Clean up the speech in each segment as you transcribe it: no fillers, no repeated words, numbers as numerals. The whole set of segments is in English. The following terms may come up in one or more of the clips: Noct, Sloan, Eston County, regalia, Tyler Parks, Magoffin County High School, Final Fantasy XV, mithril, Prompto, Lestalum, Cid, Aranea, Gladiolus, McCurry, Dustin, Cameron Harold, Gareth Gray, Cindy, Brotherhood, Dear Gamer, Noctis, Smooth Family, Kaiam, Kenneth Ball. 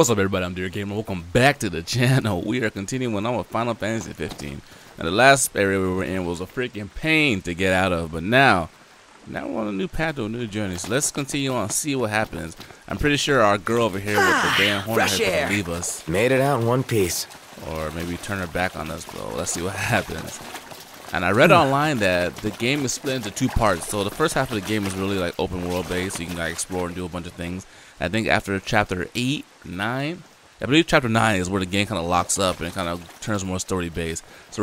What's up, everybody? I'm Dear Gamer. Welcome back to the channel. We are continuing on with Final Fantasy XV. And the last area we were in was a freaking pain to get out of. But now we're on a new path to a new journey. So let's continue on and see what happens. I'm pretty sure our girl over here with the damn horn is going to leave us. Made it out in one piece. Or maybe turn her back on us, bro. Let's see what happens. And I read online that the game is split into two parts. So the first half of the game is really like open world based. So you can like explore and do a bunch of things. I think after chapter 8, 9, I believe chapter 9 is where the game kind of locks up and it kind of turns more story based. So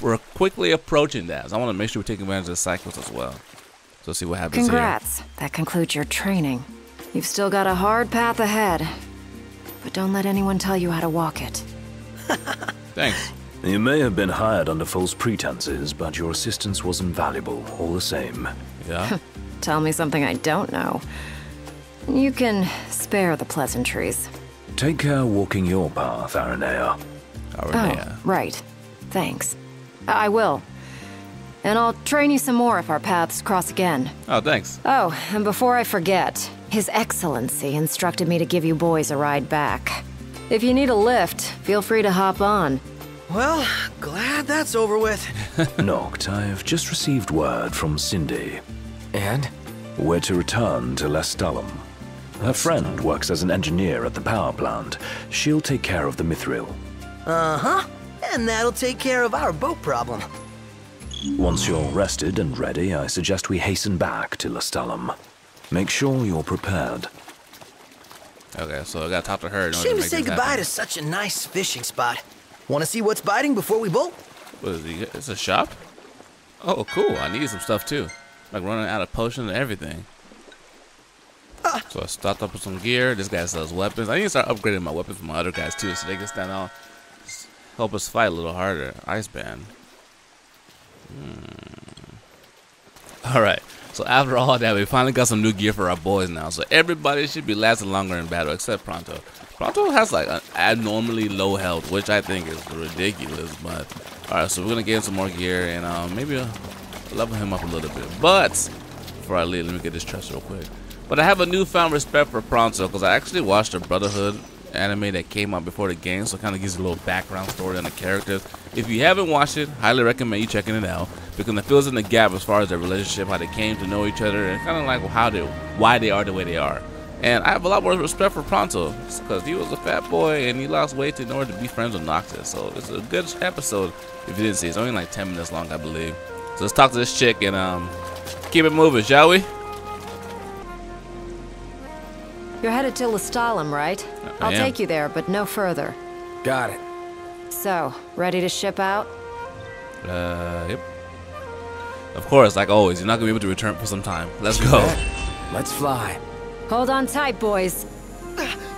we're quickly approaching that. So I want to make sure we're taking advantage of the cycles as well. So see what happens. Congrats. Here. That concludes your training. You've still got a hard path ahead, but don't let anyone tell you how to walk it. Thanks. You may have been hired under false pretenses, but your assistance was invaluable all the same. Yeah. Tell me something I don't know. You can spare the pleasantries. Take care walking your path, Aranea. Oh, right. Thanks. I will. And I'll train you some more if our paths cross again. Oh, thanks. Oh, and before I forget, His Excellency instructed me to give you boys a ride back. If you need a lift, feel free to hop on. Well, glad that's over with. Noct, I've just received word from Cindy. And? We're to return to Lestalum. Her friend works as an engineer at the power plant. She'll take care of the mithril. Uh-huh. And that'll take care of our boat problem. Once you're rested and ready, I suggest we hasten back to Lestalum. Make sure you're prepared. Okay, so I gotta talk to her. Shame to say goodbye to such a nice fishing spot. Wanna see what's biting before we bolt? What is it? It's a shop? Oh, cool. I need some stuff too. Like running out of potion and everything. So I stocked up with some gear. This guy sells weapons. I need to start upgrading my weapons for my other guys too, so they can stand out, help us fight a little harder. Ice band. All right. So after all that, we finally got some new gear for our boys now. So everybody should be lasting longer in battle except Prompto. Prompto has like an abnormally low health, which I think is ridiculous. But all right, so we're gonna get him some more gear and maybe level him up a little bit. But before I leave, let me get this chest real quick. But I have a newfound respect for Prompto because I actually watched the Brotherhood anime that came out before the game, so it kind of gives you a little background story on the characters. If you haven't watched it, highly recommend you checking it out because it fills in the gap as far as their relationship, how they came to know each other, and kind of like why they are the way they are. And I have a lot more respect for Prompto because he was a fat boy and he lost weight in order to be friends with Noctis. So it's a good episode if you didn't see it. It's only like 10 minutes long, I believe. So let's talk to this chick and keep it moving, shall we? You're headed to Lestalum, right? I'll take you there, but no further. Got it. So, ready to ship out? Yep. Of course, like always, you're not gonna be able to return for some time. Let's go. Let's fly. Hold on tight, boys.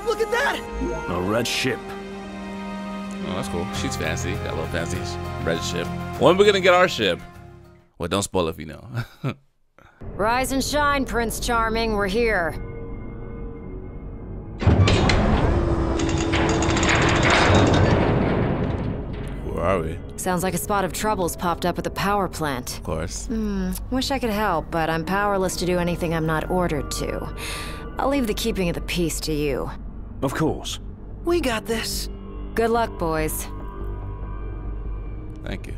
Look at that! A red ship. Oh, that's cool. She's fancy. Got a little fancy red ship. When are we gonna get our ship? Well, don't spoil it if you know. Rise and shine, Prince Charming. We're here. Are we? Sounds like a spot of troubles popped up at the power plant. Of course. Wish I could help, but I'm powerless to do anything I'm not ordered to. I'll leave the keeping of the peace to you. Of course. We got this. Good luck, boys. Thank you.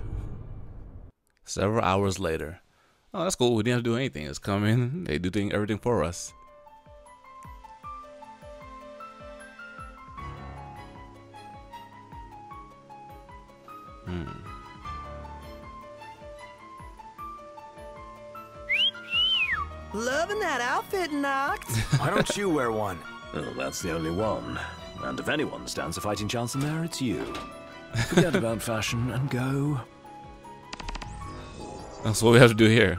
Several hours later. Oh, that's cool. We didn't have to do anything. It's coming. They do everything for us. Loving that outfit, Noct. Why don't you wear one? Well, that's the only one. And if anyone stands a fighting chance in there, it's you. Forget about fashion and go. That's what we have to do here.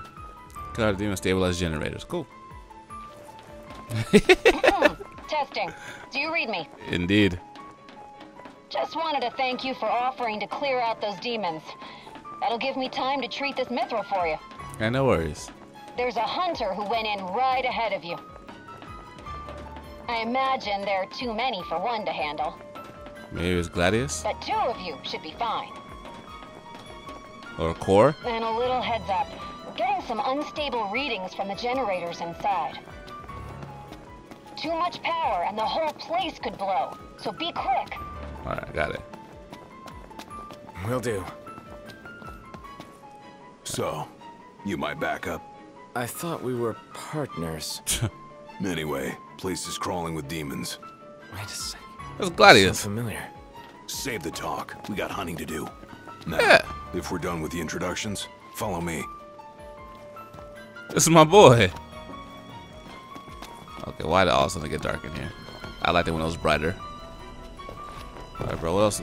Cut out the demon stabilize generators. Cool. Testing. Do you read me? Indeed. Just wanted to thank you for offering to clear out those demons. That'll give me time to treat this mithril for you. Yeah, no worries. There's a hunter who went in right ahead of you. I imagine there are too many for one to handle. Maybe it was Gladiolus? But two of you should be fine. Or core? And a little heads up. We're getting some unstable readings from the generators inside. too much power and the whole place could blow. So be quick. All right, got it. Will do. So, you my backup? I thought we were partners. Anyway, place is crawling with demons. Wait a second. That's Gladiolus. So familiar. Save the talk. We got hunting to do. Now, if we're done with the introductions, follow me. This is my boy. Okay, why did all of a sudden get dark in here? I liked it when it was brighter. All right, bro. What else?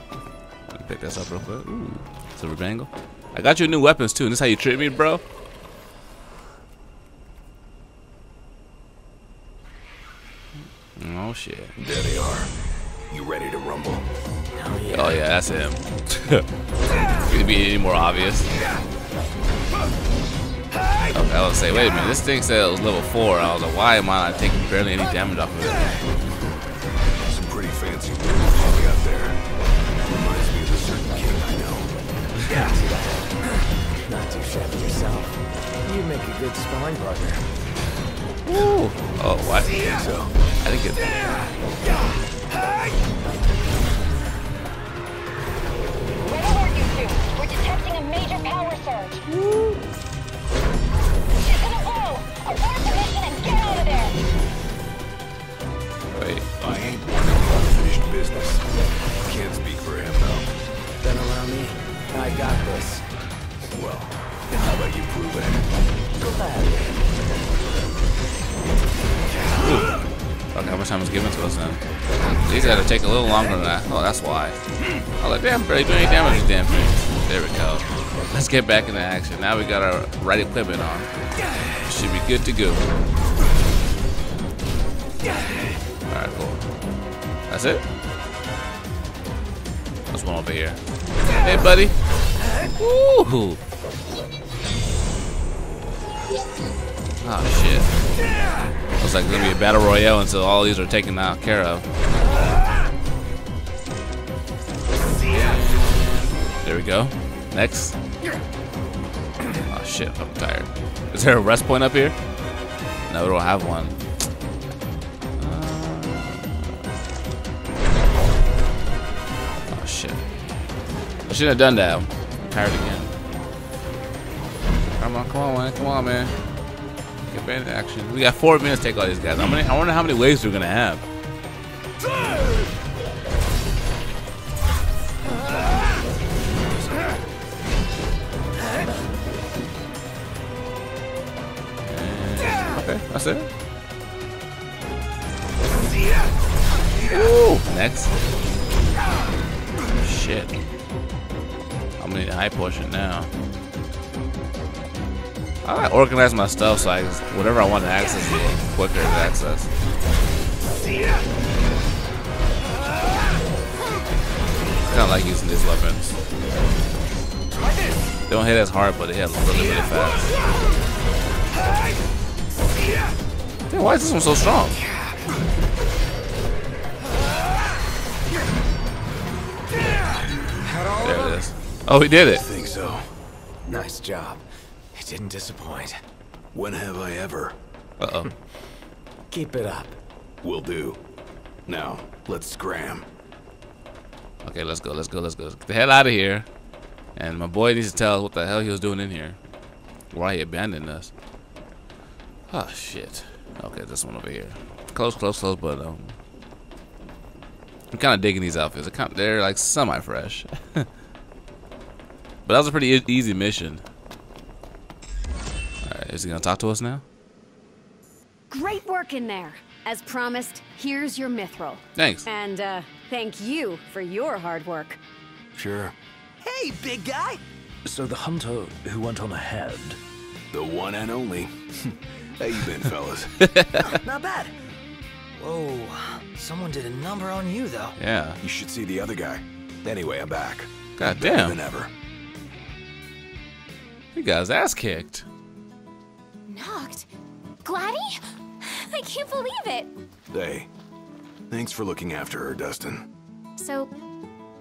Let me pick this up real quick. Ooh, silver bangle. I got you new weapons too, and this is how you treat me, bro. Oh shit. There they are. You ready to rumble? Oh yeah, that's him. Could be any more obvious. Okay, I was saying, wait a minute, this thing said it was level 4. I was like, why am I not taking barely any damage off of it? Some pretty fancy dudes probably out there. Reminds me of a certain king I know. Yeah. Not too shabby yourself. You make a good sparring partner. Ooh. Oh, what? So, I think it's... Whatever you do, we're detecting a major power surge. Woo. She's gonna blow! Abort the mission and get out of there! Wait, I ain't one of unfinished business. Can't speak for him, though. Then allow me. I got this. Well, how about you prove it? Go back. Okay, how much time was given to us then? These gotta take a little longer than that. Oh, that's why. I was like, damn, barely doing any damage to damn things. There we go. Let's get back into action. Now we got our right equipment on. Should be good to go. Alright, cool. That's it? There's one over here. Hey, buddy. Woo! Oh, shit. Looks like it's gonna be a battle royale until all these are taken out care of. There we go. Next. Oh shit, I'm tired. Is there a rest point up here? No, we don't have one. Oh shit. I shouldn't have done that. I'm tired again. Come on, come on, man. Come on, man. Get back into action. We got 4 minutes to take all these guys. I wonder how many waves we're gonna have. Okay, that's it. Ooh, next. Shit. I'm gonna need a high potion now. I like organize my stuff so I can, whatever I want to access it quicker to access. Kind of like using these weapons. They don't hit as hard, but they hit really, really fast. Damn, why is this one so strong? There it is. Oh, we did it. I think so. Nice job. Didn't disappoint. When have I ever? Uh-oh. Keep it up. Will do. Now, let's scram. Okay, let's go, let's go, let's go. Let's get the hell out of here. And my boy needs to tell us what the hell he was doing in here. Why he abandoned us. Oh, shit. Okay, this one over here. Close, close, close, but I'm kind of digging these outfits. They're like semi-fresh. But that was a pretty easy mission. Is he gonna talk to us now? Great work in there. As promised, here's your mithril. Thanks. And thank you for your hard work. Sure. Hey, big guy. So the hunter who went on ahead. The one and only. How you been, fellas? Not bad. Whoa, someone did a number on you though. Yeah. You should see the other guy. Anyway, I'm back. God damn. Better than ever. You guys ass kicked. Noct? Gladdy? I can't believe it! Hey, thanks for looking after her, Dustin. So,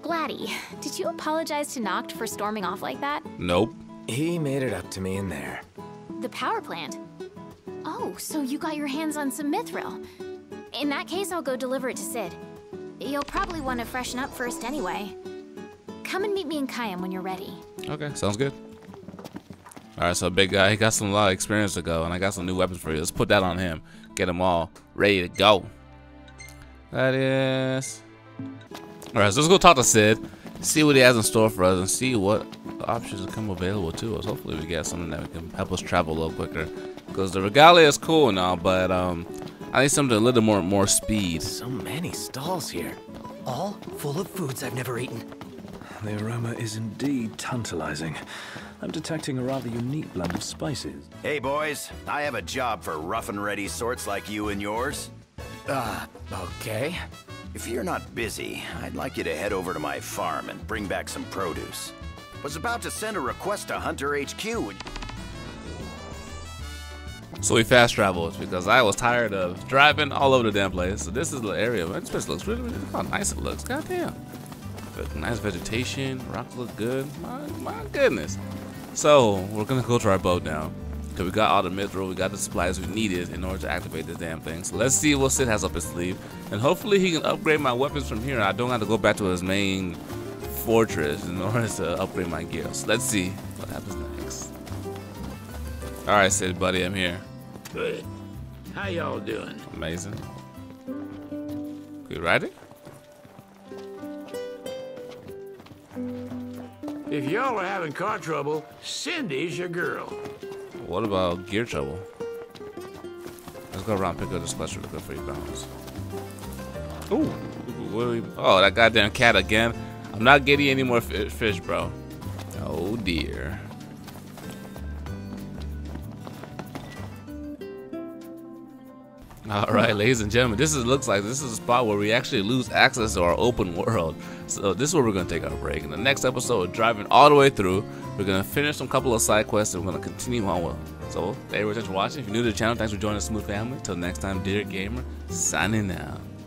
Gladdy, did you apologize to Noct for storming off like that? Nope. He made it up to me in there. The power plant? Oh, so you got your hands on some mithril. In that case, I'll go deliver it to Cid. You'll probably want to freshen up first anyway. Come and meet me in Kaiam when you're ready. Okay, sounds good. Alright, so big guy, he got some lot of experience to go, and I got some new weapons for you. Let's put that on him. Get them all ready to go. That is... Alright, so let's go talk to Cid. See what he has in store for us, and see what options become available to us. Hopefully we get something that we can help us travel a little quicker. Because the regalia is cool and all, but I need something a little more speed. So many stalls here. All full of foods I've never eaten. The aroma is indeed tantalizing. I'm detecting a rather unique blend of spices. Hey boys, I have a job for rough and ready sorts like you and yours. Okay. If you're not busy, I'd like you to head over to my farm and bring back some produce. Was about to send a request to Hunter HQ. So we fast traveled because I was tired of driving all over the damn place. So this is the area. Man, this place looks really, really how nice it looks. Goddamn. Nice vegetation. Rocks look good. My goodness. So we're gonna go to our boat now. Cause we got all the mithril, we got the supplies we needed in order to activate this damn thing. So let's see what Cid has up his sleeve, and hopefully he can upgrade my weapons from here. I don't have to go back to his main fortress in order to upgrade my gear. So let's see what happens next. All right, Cid, buddy, I'm here. Good. How y'all doing? Amazing. Can we ride it? If y'all are having car trouble, Cindy's your girl. What about gear trouble? Let's go around and pick up this cluster to go for your balance. Ooh, what are we, oh, that goddamn cat again. I'm not getting any more fish, bro. Oh dear. Alright, ladies and gentlemen, this is looks like this is a spot where we actually lose access to our open world. So this is where we're going to take our break. In the next episode, we're driving all the way through. We're going to finish a couple of side quests and we're going to continue on with them. So, hey, thanks for watching. If you're new to the channel, thanks for joining the Smooth Family. Till next time, Dear Gamer, signing out.